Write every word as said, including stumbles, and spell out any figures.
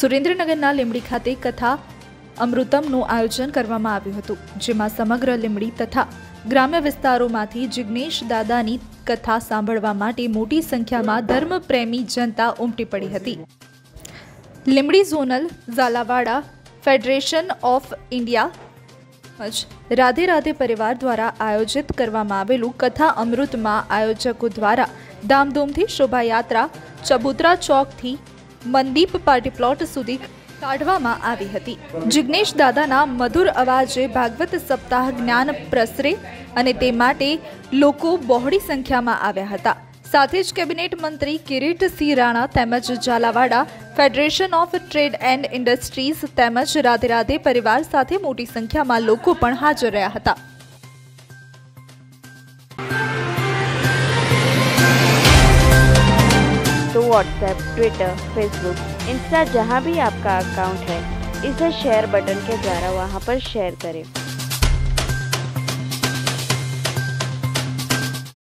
સુરેન્દ્રનગરના લીંબડી ખાતે કથા અમૃતમનું આયોજન કરવામાં આવ્યું હતું, જેમાં સમગ્ર લીંબડી તથા ગ્રામ્ય વિસ્તારોમાંથી જિગ્નેશ દાદાની કથા સાંભળવા માટે મોટી સંખ્યામાં ધર્મપ્રેમી જનતા ઉમટી પડી હતી। Limbdi zonal Jhalawada federation of India Radhe Radhe परिवार द्वारा आयोजित करवामां आवेलुं कथा अमृत में आयोजकों द्वारा धामधूमथी शोभा यात्रा चबूतरा चौक थी मनदीप पार्टी प्लॉट सुधी काढवामां आवी हती। जिग्नेश दादाना मधुर अवाजे भागवत सप्ताह ज्ञान प्रसरे अने ते माटे लोको बहोळी संख्यामां आव्या हता। साथे ज केबिनेट मंत्री किरीट सिंह राणा तेमज Jhalawada federation of trade and industries तेमज राधे राधे परिवार साथे मोटी संख्या में लोग हाजर रह्या हता। तो व्हाट्सएप, ट्विटर, फेसबुक, इंस्टा जहां भी आपका अकाउंट है, इसे शेयर बटन के द्वारा वहां पर शेयर करें।